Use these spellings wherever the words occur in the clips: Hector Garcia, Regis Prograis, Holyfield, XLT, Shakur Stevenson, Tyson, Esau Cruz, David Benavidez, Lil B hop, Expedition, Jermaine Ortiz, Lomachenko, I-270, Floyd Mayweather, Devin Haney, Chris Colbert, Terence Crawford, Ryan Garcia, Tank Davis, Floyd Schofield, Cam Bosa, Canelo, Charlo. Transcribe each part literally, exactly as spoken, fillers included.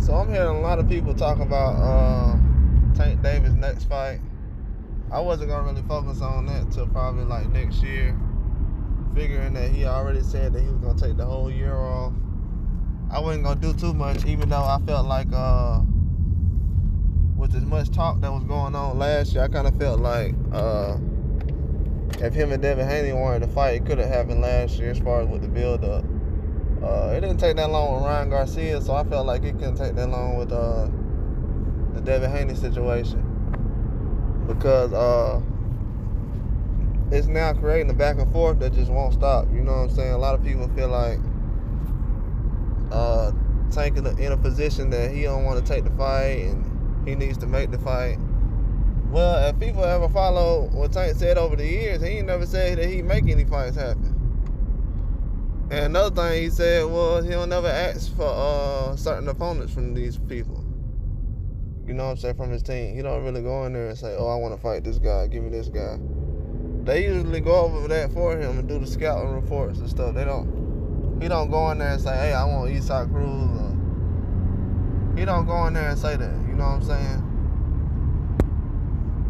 So I'm hearing a lot of people talking about uh, Tank Davis' next fight. I wasn't going to really focus on that until probably like next year, figuring that he already said that he was going to take the whole year off. I wasn't going to do too much, even though I felt like uh, with as much talk that was going on last year, I kind of felt like uh, if him and Devin Haney wanted to fight, it could have happened last year as far as with the build-up. Uh, it didn't take that long with Ryan Garcia, so I felt like it couldn't take that long with uh, the Devin Haney situation. Because uh, it's now creating a back and forth that just won't stop. You know what I'm saying? A lot of people feel like uh, Tank in a position that he don't want to take the fight and he needs to make the fight. Well, if people ever follow what Tank said over the years, he ain't never said that he make any fights happen. And another thing he said was he'll never ask for uh, certain opponents from these people. You know what I'm saying, from his team. He don't really go in there and say, oh, I want to fight this guy, give me this guy. They usually go over that for him and do the scouting reports and stuff. They don't, he don't go in there and say, hey, I want Esau Cruz. Or, he don't go in there and say that, you know what I'm saying?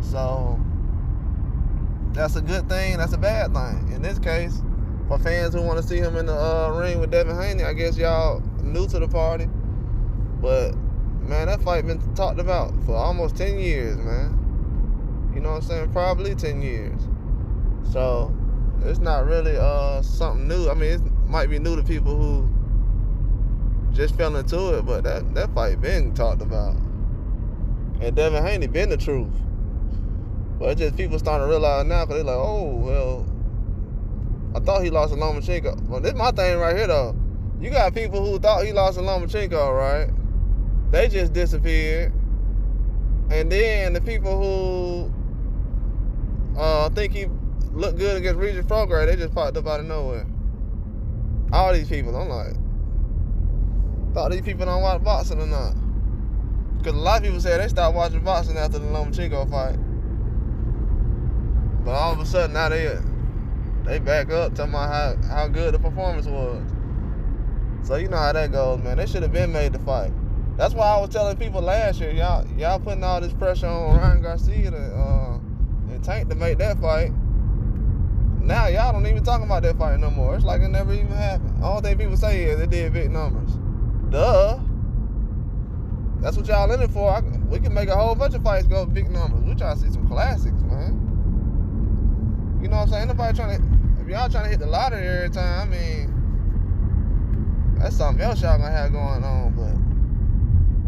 So, that's a good thing, that's a bad thing. In this case, for fans who want to see him in the uh, ring with Devin Haney, I guess y'all new to the party, but man, that fight been talked about for almost ten years, man. You know what I'm saying? Probably ten years. So, it's not really uh, something new. I mean, it might be new to people who just fell into it, but that, that fight been talked about. And Devin Haney been the truth. But it's just people starting to realize now, because they're like, oh, well, I thought he lost to Lomachenko. Well, this is my thing right here, though. You got people who thought he lost to Lomachenko, right? They just disappeared. And then the people who uh, think he looked good against Regis Prograis, they just popped up out of nowhere. All these people, I'm like, thought these people don't watch boxing or not. Because a lot of people said they stopped watching boxing after the Lomachenko fight. But all of a sudden, now they they back up talking about how, how good the performance was. So you know how that goes, man. They should have been made to fight. That's why I was telling people last year, y'all y'all putting all this pressure on Ryan Garcia to, uh, and Tank to make that fight. Now y'all don't even talk about that fight no more. It's like it never even happened. All thing people say is it did big numbers. Duh. That's what y'all in it for. I, we can make a whole bunch of fights go big numbers. We trying to see some classics, man. You know what I'm saying? Nobody trying to, if y'all trying to hit the lottery every time, I mean, that's something else y'all gonna have going on, but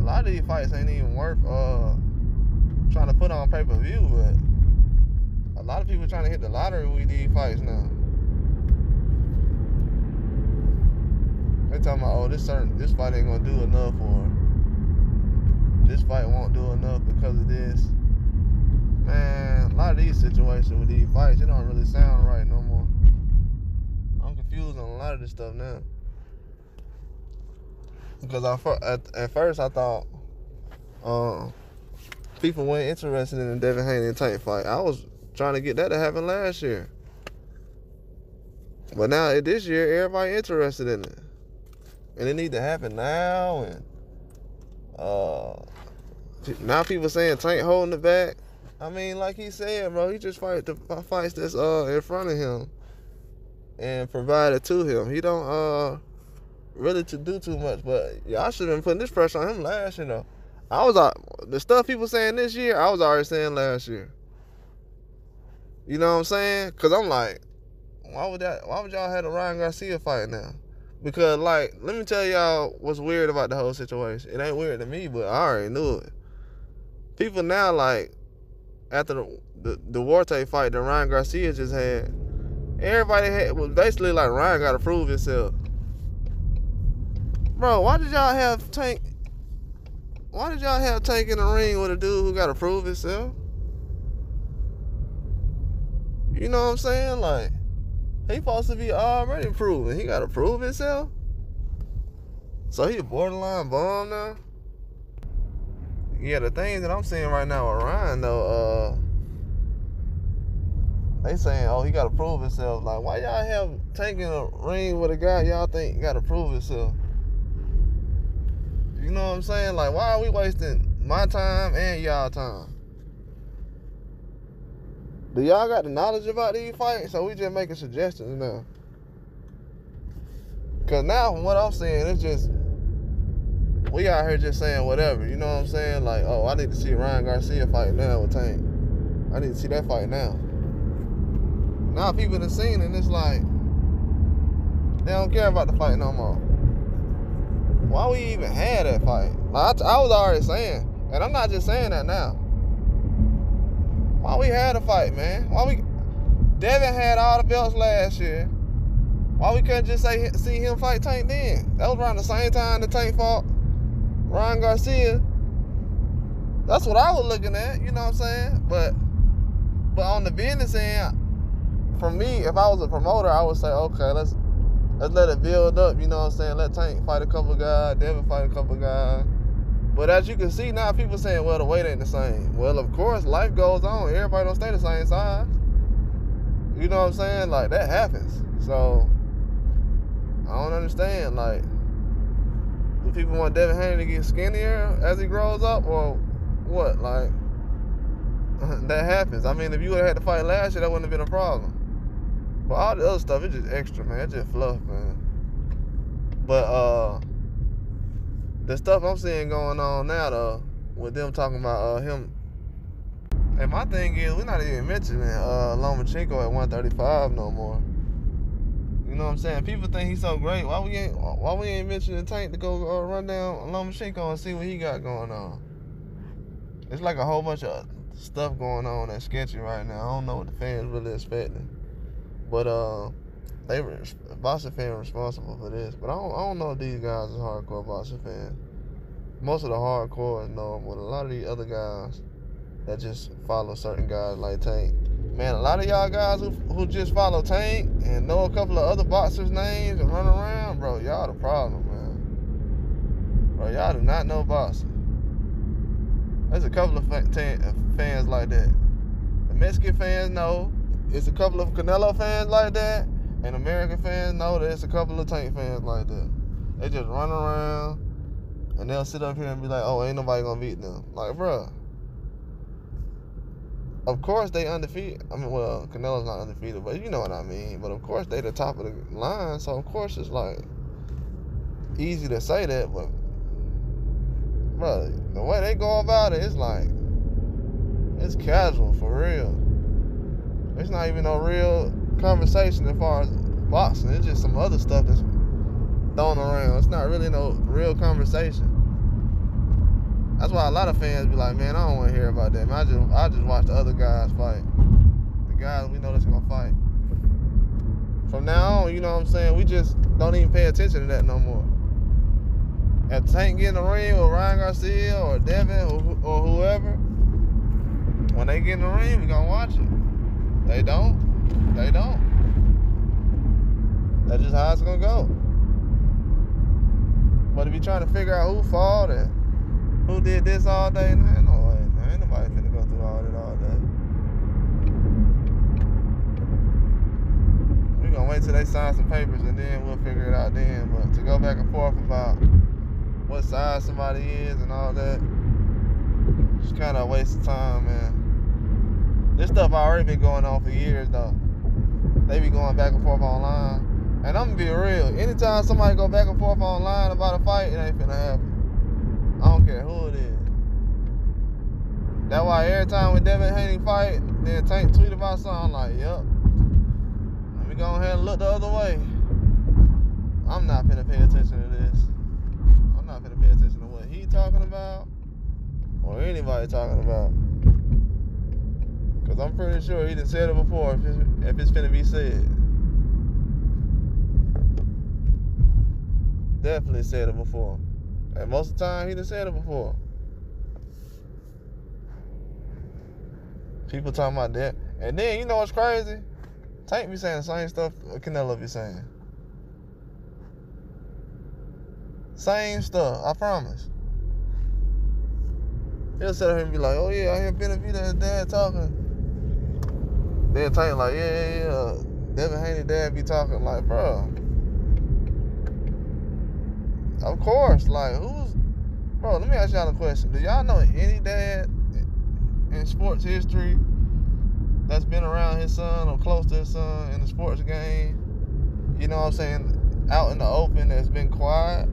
a lot of these fights ain't even worth uh, trying to put on pay-per-view, but a lot of people trying to hit the lottery with these fights now. They talking about, oh, this certain this fight ain't gonna do enough, or this fight won't do enough because of this. Man, a lot of these situations with these fights, it don't really sound right no more. I'm confused on a lot of this stuff now. Because I, at, at first I thought uh, people weren't interested in the Devin Haney and Tank fight. I was trying to get that to happen last year. But now this year, everybody interested in it. And it need to happen now. And uh, now people saying Tank holding it back. I mean, like he said, bro, he just fight the fights that's uh, in front of him and provided to him. He don't... Uh, really to do too much, but y'all should have been putting this pressure on him last year, though. I was, uh, the stuff people saying this year, I was already saying last year. You know what I'm saying? Because I'm like, why would that, why would y'all have the Ryan Garcia fight now? Because, like, let me tell y'all what's weird about the whole situation. It ain't weird to me, but I already knew it. People now, like, after the, the, the Duarte fight that Ryan Garcia just had, everybody had, was basically like, Ryan got to prove himself. Bro, why did y'all have Tank? Why did y'all have Tank in the ring with a dude who got to prove himself? You know what I'm saying? Like, he supposed to be already proven. He got to prove himself. So he a borderline bum now. Yeah, the things that I'm seeing right now with Ryan though, uh, they saying, oh, he got to prove himself. Like, why y'all have Tank in a ring with a guy y'all think got to prove himself? You know what I'm saying? Like, why are we wasting my time and y'all time? Do y'all got the knowledge about these fights? So we just making suggestions now. Because now from what I'm seeing, it's just, we out here just saying whatever. You know what I'm saying? Like, oh, I need to see Ryan Garcia fight now with Tank. I need to see that fight now. Now people done seen it, and it's like, they don't care about the fight no more. Why we even had that fight? Like, I, I was already saying, and I'm not just saying that now. Why we had a fight, man? Why we... Devin had all the belts last year. Why we couldn't just say see him fight Tank then? That was around the same time the Tank fought Ryan Garcia. That's what I was looking at, you know what I'm saying? But but on the business end, for me, if I was a promoter, I would say, okay, let's let's let it build up, you know what I'm saying? Let Tank fight a couple guys, Devin fight a couple guys. But as you can see now, people saying, well, the weight ain't the same. Well, of course, life goes on. Everybody don't stay the same size. You know what I'm saying? Like, that happens. So I don't understand, like, do people want Devin Haney to get skinnier as he grows up, or what? Like, that happens. I mean, if you would have had to fight last year, that wouldn't have been a problem. But all the other stuff, it's just extra, man. It's just fluff, man. But uh, the stuff I'm seeing going on now, though, with them talking about uh, him. And my thing is, we're not even mentioning uh, Lomachenko at one thirty-five no more. You know what I'm saying? People think he's so great. Why we ain't why we ain't mentioning Tank to go uh, run down Lomachenko and see what he got going on? It's like a whole bunch of stuff going on that's sketchy right now. I don't know what the fans really expecting, but uh, they were boxing fans responsible for this. But I don't, I don't know if these guys are hardcore boxing fans. Most of the hardcore know them, but a lot of these other guys that just follow certain guys like Tank. Man, a lot of y'all guys who, who just follow Tank and know a couple of other boxers' names and run around, bro, y'all the problem, man. Bro, y'all do not know boxing. There's a couple of fans like that. The Mexican fans know. It's a couple of Canelo fans like that. And American fans know that it's a couple of Tank fans like that. They just run around and they'll sit up here and be like, oh, ain't nobody gonna beat them. Like, bro. Of course they undefeated. I mean, well, Canelo's not undefeated, but you know what I mean. But of course they the top of the line, so of course it's like easy to say that, but bro, the way they go about it, it's like it's casual for real. It's not even no real conversation as far as boxing. It's just some other stuff that's thrown around. It's not really no real conversation. That's why a lot of fans be like, man, I don't want to hear about that. Man, I just, I just watch the other guys fight. The guys we know that's going to fight. From now on, you know what I'm saying, we just don't even pay attention to that no more. If Tank get in the ring with Ryan Garcia or Devin or, or whoever, when they get in the ring, we going to watch it. They don't. They don't. That's just how it's going to go. But if you're trying to figure out who fought and who did this all day? Man, no way, man. Ain't nobody finna go through all that all day. We gonna wait till they sign some papers and then we'll figure it out then. But to go back and forth about what size somebody is and all that, it's kind of a waste of time, man. This stuff already been going on for years, though. They be going back and forth online. And I'm gonna be real. Anytime somebody go back and forth online about a fight, it ain't finna happen. I don't care who it is. That's why every time when Devin Haney fight, then Tank tweet about something, I'm like, yup. Let me go ahead and look the other way. I'm not finna pay attention to this. I'm not finna pay attention to what he talking about or anybody talking about. Cause I'm pretty sure he done said it before if it's, if it's finna be said. Definitely said it before. And most of the time, he done said it before. People talking about that. And then, you know what's crazy? Tank be saying the same stuff Canelo be saying. Same stuff, I promise. He'll sit up here and be like, oh yeah, I hear Benavidez dad talking. Then Tank like, yeah, yeah, yeah. Devin Haney dad be talking like, bro. Of course, like, who's Bro, let me ask y'all a question. Do y'all know any dad in sports history that's been around his son or close to his son in the sports game, you know what I'm saying, out in the open, that's been quiet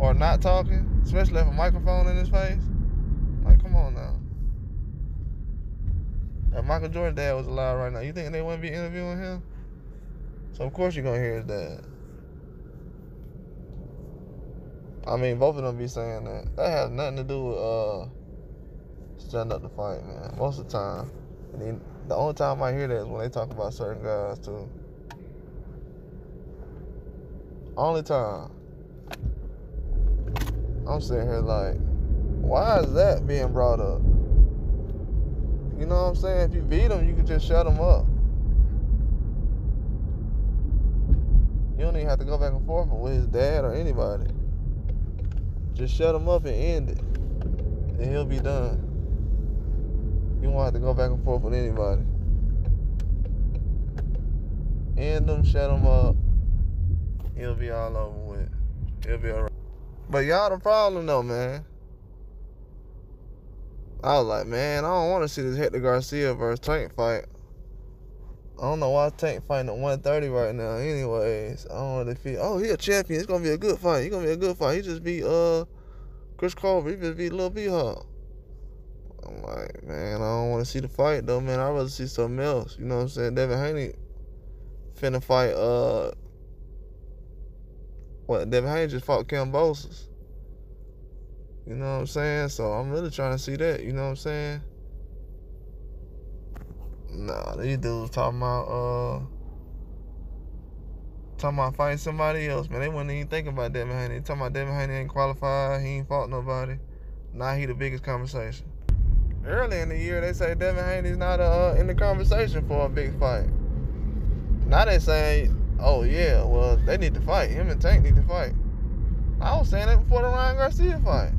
or not talking, especially if a microphone in his face? Like, come on now. If Michael Jordan's dad was alive right now, you think they wouldn't be interviewing him? So, of course, you're going to hear his dad. I mean, both of them be saying that. That has nothing to do with uh, standing up to fight, man. Most of the time. I mean, the only time I hear that is when they talk about certain guys, too. Only time. I'm sitting here like, why is that being brought up? You know what I'm saying? If you beat them, you can just shut them up. You don't even have to go back and forth with his dad or anybody. Just shut him up and end it, and he'll be done. You won't have to go back and forth with anybody. End him, shut him up. He'll be all over with. He'll be all right. But y'all the problem, though, man. I was like, man, I don't want to see this Hector Garcia versus Tank fight. I don't know why Tank fighting at one thirty right now. Anyways, I don't really feel. Oh, he a champion. It's gonna be a good fight. He's gonna be a good fight. He just beat uh Chris Colbert. He just beat Lil B hop. I'm like, man, I don't want to see the fight though, man. I rather see something else. You know what I'm saying? Devin Haney finna fight. Uh, what? Devin Haney just fought Cam Bosa. You know what I'm saying? So I'm really trying to see that. You know what I'm saying? Nah, these dudes talking about uh talking about fighting somebody else, man. They wouldn't even think about Devin Haney. They talking about Devin Haney ain't qualified, he ain't fought nobody. Now he the biggest conversation. Early in the year, they say Devin Haney's not uh, in the conversation for a big fight. Now they saying, oh yeah, well they need to fight. Him and Tank need to fight. I was saying that before the Ryan Garcia fight.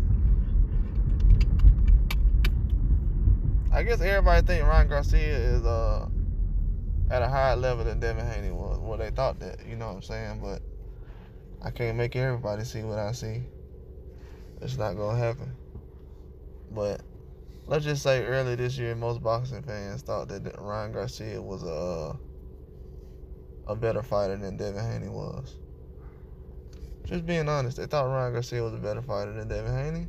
I guess everybody think Ryan Garcia is uh, at a higher level than Devin Haney was. Well, they thought that, you know what I'm saying? But I can't make everybody see what I see. It's not going to happen. But let's just say early this year, most boxing fans thought that Ryan Garcia was a, a better fighter than Devin Haney was. Just being honest, they thought Ryan Garcia was a better fighter than Devin Haney.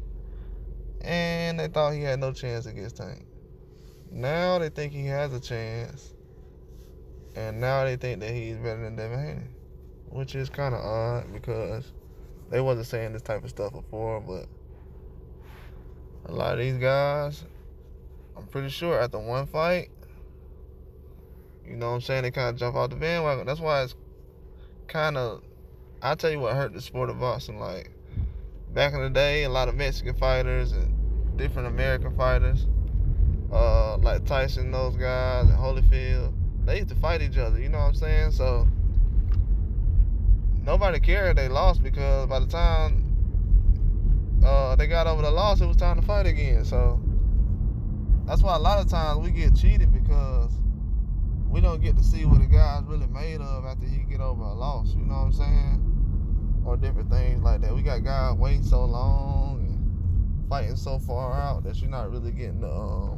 And they thought he had no chance against Tank. Now they think he has a chance, and now they think that he's better than Devin Haney, which is kind of odd because they wasn't saying this type of stuff before, but a lot of these guys, I'm pretty sure after one fight, you know what I'm saying, they kind of jump off the bandwagon. That's why it's kind of, I'll tell you what hurt the sport of boxing. Like, back in the day, a lot of Mexican fighters and different American fighters, Uh, like Tyson, those guys, and Holyfield, they used to fight each other, you know what I'm saying? So nobody cared if they lost because by the time uh, they got over the loss, it was time to fight again. So that's why a lot of times we get cheated because we don't get to see what a guy's really made of after he get over a loss, you know what I'm saying? Or different things like that. We got guys waiting so long and fighting so far out that you're not really getting the um,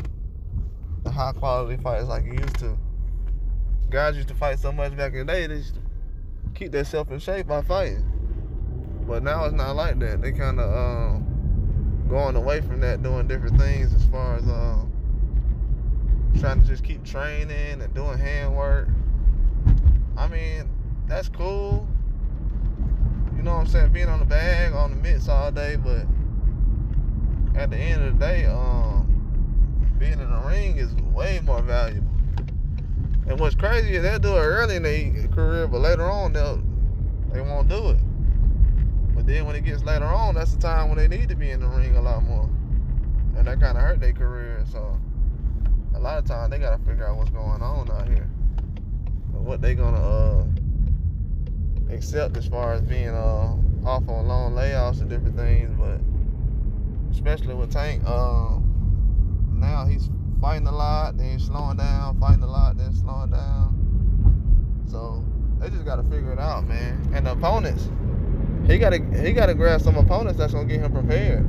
the high quality fights like you used to. Guys used to fight so much back in the day, they used to keep themselves in shape by fighting. But now it's not like that. They kind of um, going away from that, doing different things as far as um, trying to just keep training and doing handwork. I mean, that's cool. You know what I'm saying? Being on the bag, on the mitts all day, but at the end of the day, um, being in the ring is way more valuable. And what's crazy is they'll do it early in their career, but later on, they'll, they won't do it. But then when it gets later on, that's the time when they need to be in the ring a lot more. And that kind of hurt their career. So a lot of times, they got to figure out what's going on out here. And what they going to uh, accept as far as being uh, off on long layoffs and different things. But especially with Tank, um, now he's fighting a lot, then he's slowing down, fighting a lot, then slowing down. So they just got to figure it out, man. And the opponents, He gotta he gotta grab some opponents that's gonna get him prepared.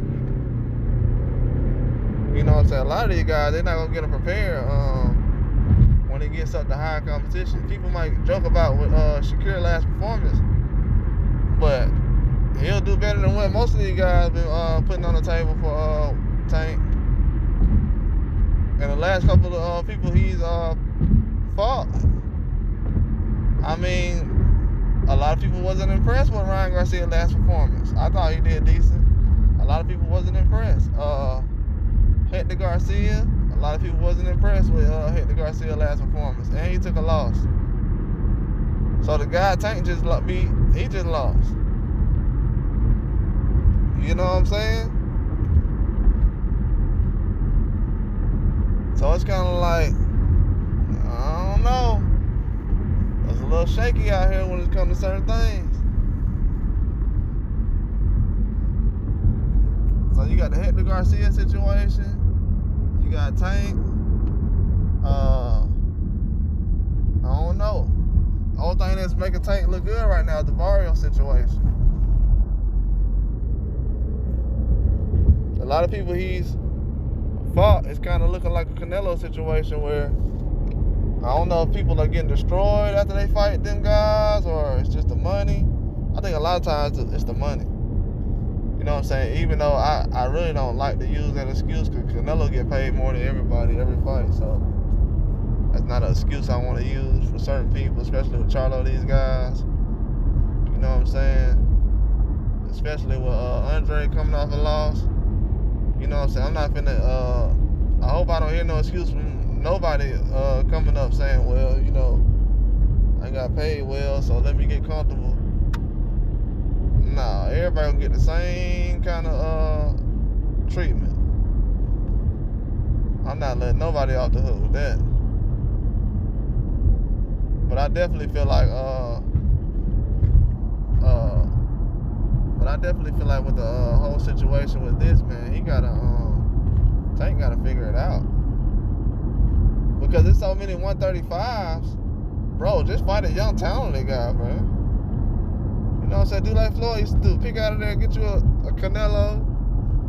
You know what I'm saying? A lot of these guys, they're not gonna get him prepared um, when he gets up to high competition. People might joke about with uh, Shakur last performance, but he'll do better than what most of these guys been uh, putting on the table for uh, Tank. And the last couple of uh, people he's uh, fought, I mean, a lot of people wasn't impressed with Ryan Garcia's last performance. I thought he did decent. A lot of people wasn't impressed. Uh, Hector Garcia, a lot of people wasn't impressed with uh, Hector Garcia's last performance, and he took a loss. So the guy Tank just beat, he just lost. You know what I'm saying? So it's kind of like, I don't know. It's a little shaky out here when it comes to certain things. So you got the Hector Garcia situation. You got Tank. Uh, I don't know. The only thing that's making Tank look good right now is the Vario situation. A lot of people he's fought is kind of looking like a Canelo situation where I don't know if people are getting destroyed after they fight them guys, or it's just the money. I think a lot of times it's the money. You know what I'm saying? Even though I, I really don't like to use that excuse because Canelo get paid more than everybody every fight. So that's not an excuse I want to use for certain people, especially with Charlo, these guys. You know what I'm saying? Especially with uh, Andre coming off a loss. You know what I'm saying? I'm not finna, uh, I hope I don't hear no excuse from nobody uh, coming up saying, well, you know, I got paid well, so let me get comfortable. Nah, everybody gonna get the same kind of uh, treatment. I'm not letting nobody off the hook with that. But I definitely feel like, uh, uh, but I definitely feel like with the uh, whole situation with this, man, he gotta, um, Tank gotta figure it out. Because there's so many one thirty-fives. Bro, just fight a young, talented guy, bro. You know what I'm saying? Do like Floyd used to do. Pick out of there, get you a, a Canelo.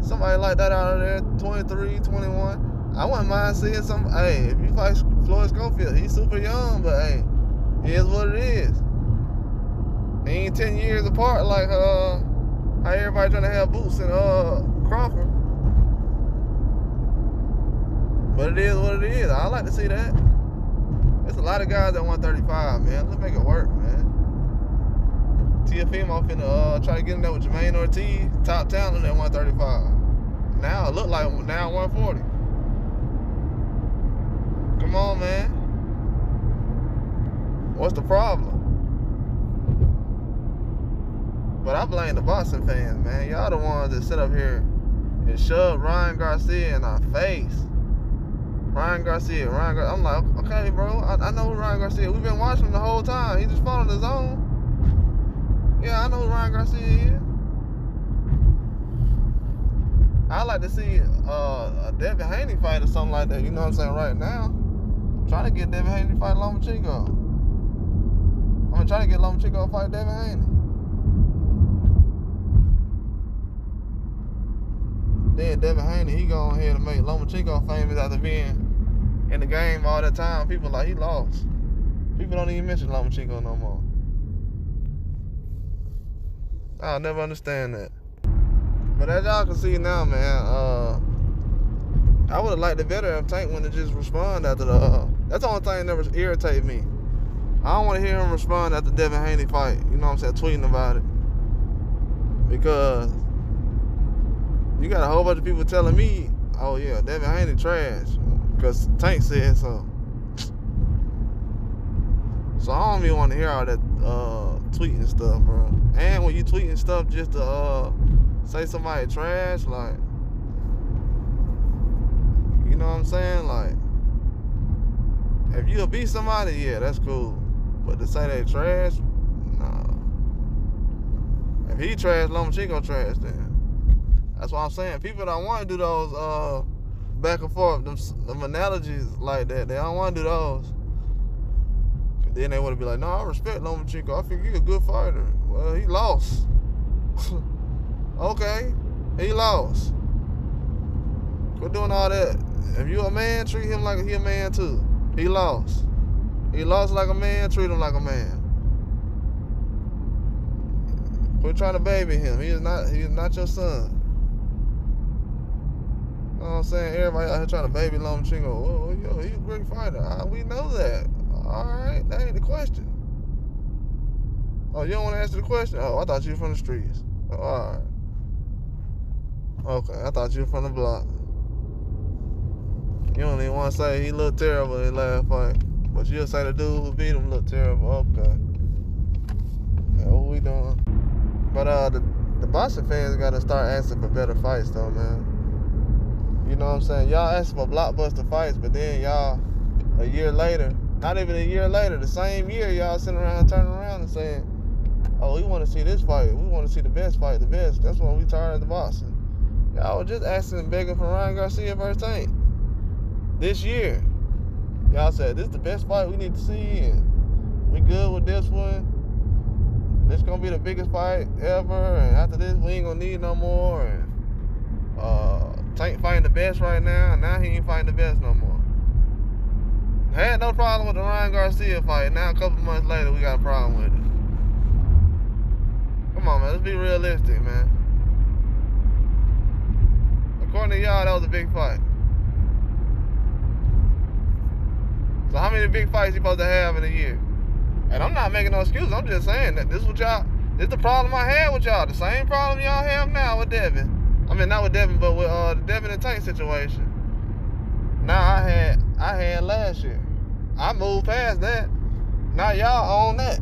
Somebody like that out of there, twenty-three, twenty-one. I wouldn't mind seeing some. Hey, if you fight Floyd Schofield, he's super young, but hey, it is what it is. He ain't ten years apart like uh, how everybody trying to have Boots and uh, Crawford. But it is what it is. I like to see that. There's a lot of guys at one thirty-five, man. Let's make it work, man. Tiafimo finna uh, try to get in there with Jermaine Ortiz, top talent at one thirty-five. Now it look like now one forty. Come on, man. What's the problem? But I blame the boxing fans, man. Y'all the ones that sit up here and shove Ryan Garcia in our face. Ryan Garcia, Ryan Garcia. I'm like, okay, bro, I, I know who Ryan Garcia. We've been watching him the whole time. He just fought on his own. Yeah, I know who Ryan Garcia is. I like to see uh, a Devin Haney fight or something like that. You know what I'm saying? Right now, I'm trying to get Devin Haney to fight Lomachenko. I'm gonna try to get Lomachenko to fight Devin Haney. Then Devin Haney, he go ahead and make Lomachenko famous after being in the game all that time. People like, he lost. People don't even mention Lomachenko no more. I'll never understand that. But as y'all can see now, man, uh, I would have liked it better if Tank wouldn't have just respond after the, uh, that's the only thing that was irritated me. I don't want to hear him respond after Devin Haney fight, you know what I'm saying, tweeting about it. Because you got a whole bunch of people telling me, oh yeah, Devin Haney trash, because Tank said so. So I don't even want to hear all that uh, tweeting stuff, bro. And when you tweeting stuff just to uh, say somebody trash, like, you know what I'm saying? Like, if you'll beat somebody, yeah, that's cool. But to say they trash, nah. If he trash, Lomachenko trash then. That's what I'm saying. People don't want to do those uh, back and forth, them, them analogies like that. They don't want to do those. Then they want to be like, no, I respect Lomachenko. I think he's a good fighter. Well, he lost. Okay, he lost. Quit doing all that. If you a man, treat him like he a man too. He lost. He lost like a man, treat him like a man. Quit trying to baby him. He is not he is not your son. You know what I'm saying? Everybody out here trying to baby Lomachenko. Oh, yo, he's a great fighter. I, we know that. Alright, that ain't the question. Oh, you don't want to answer the question? Oh, I thought you were from the streets. Oh, alright. Okay, I thought you were from the block. You don't even want to say he looked terrible in last fight. But you'll say the dude who beat him looked terrible. Okay. Yeah, what we doing? But uh, the, the boxing fans got to start asking for better fights, though, man. You know what I'm saying? Y'all asking for blockbuster fights, but then y'all, a year later, not even a year later, the same year, y'all sitting around turning around and saying, oh, we want to see this fight. We want to see the best fight, the best. That's why we tired of the boxing. Y'all were just asking, begging for Ryan Garcia versus Tank this year. Y'all said, this is the best fight we need to see, and we good with this one. This gonna be the biggest fight ever, and after this, we ain't gonna need no more. And uh, Tank fighting the best right now, and now he ain't fighting the best no more. Had no problem with the Ryan Garcia fight. Now, a couple months later, we got a problem with it. Come on, man, let's be realistic, man. According to y'all, that was a big fight. So how many big fights you supposed to have in a year? And I'm not making no excuses. I'm just saying that this is what y'all, this is the problem I had with y'all. The same problem y'all have now with Devin. I mean, not with Devin, but with uh, the Devin and Tank situation. Now I had, I had last year. I moved past that. Now y'all own that.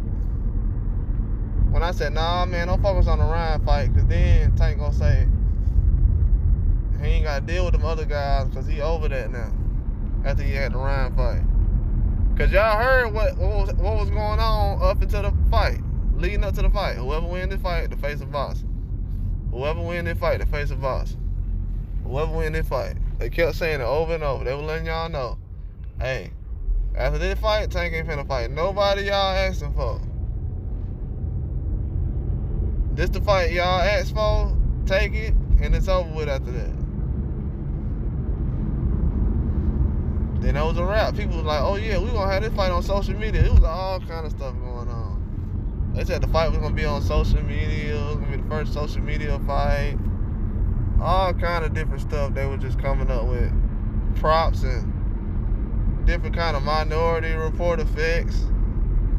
When I said, nah, man, don't focus on the Ryan fight, because then Tank gonna say he ain't gotta deal with them other guys because he over that now after he had the Ryan fight. Cause y'all heard what, what, was, what was going on up until the fight, leading up to the fight. Whoever win this fight, the face of boxing. Whoever win this fight, the face of boxing. Whoever win this fight. They kept saying it over and over. They were letting y'all know, hey, after this fight, Tank ain't finna fight nobody y'all asking for. This the fight y'all asked for, take it, and it's over with after that. Then that was a wrap. People was like, oh yeah, we gonna have this fight on social media. It was all kind of stuff going on. They said the fight was gonna be on social media. It was gonna be the first social media fight. All kind of different stuff they were just coming up with. Props and different kind of Minority Report effects.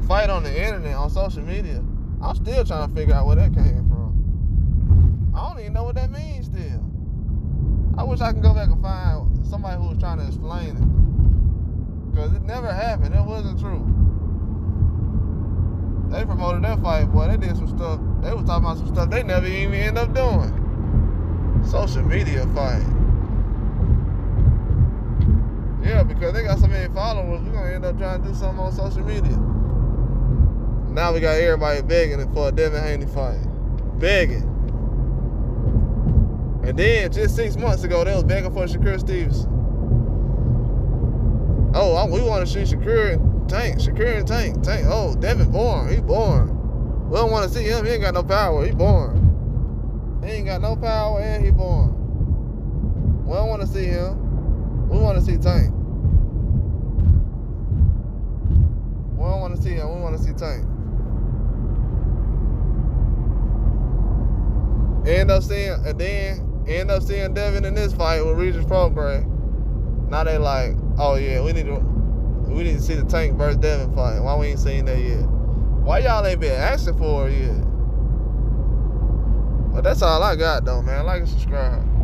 Fight on the internet, on social media. I'm still trying to figure out where that came from. I don't even know what that means still. I wish I could go back and find somebody who was trying to explain it. Because it never happened. It wasn't true. They promoted that fight, boy. They did some stuff. They was talking about some stuff they never even end up doing. Social media fight. Yeah, because they got so many followers, we're going to end up trying to do something on social media. Now we got everybody begging for a Devin Haney fight. Begging. And then, just six months ago, they was begging for Shakur Stevenson. Oh, I, we want to see Shakur and Tank. Shakur and Tank. Tank. Oh, Devin born. He born. We don't want to see him. He ain't got no power. He born. He ain't got no power and he born. We don't want to see him. We want to see Tank. We don't want to see him. We want to see Tank. End up seeing, and then end up seeing Devin in this fight with Regis Prograis. Now they like, oh yeah, we need to, we need to see the Tank versus Devin fight. Why we ain't seen that yet? Why y'all ain't been asking for it yet? But that's all I got though, man. Like and subscribe.